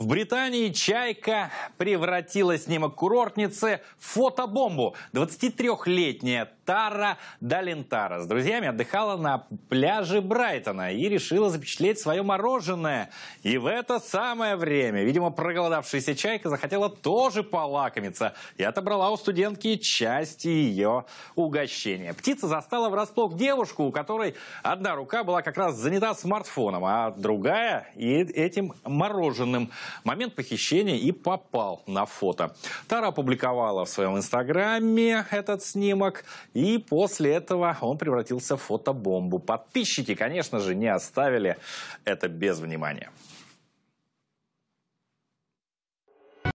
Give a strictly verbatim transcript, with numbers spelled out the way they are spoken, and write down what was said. В Британии чайка превратила снимок курортницы в фотобомбу. двадцатитрёхлетняя Тара Далентара с друзьями отдыхала на пляже Брайтона и решила запечатлеть свое мороженое. И в это самое время, видимо, проголодавшаяся чайка захотела тоже полакомиться и отобрала у студентки часть ее угощения. Птица застала врасплох девушку, у которой одна рука была как раз занята смартфоном, а другая этим мороженым. Момент похищения и попал на фото. Тара опубликовала в своем инстаграме этот снимок, и после этого он превратился в фотобомбу. Подписчики, конечно же, не оставили это без внимания.